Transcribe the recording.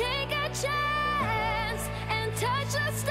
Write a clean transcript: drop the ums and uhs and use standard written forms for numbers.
take a chance and touch the sky.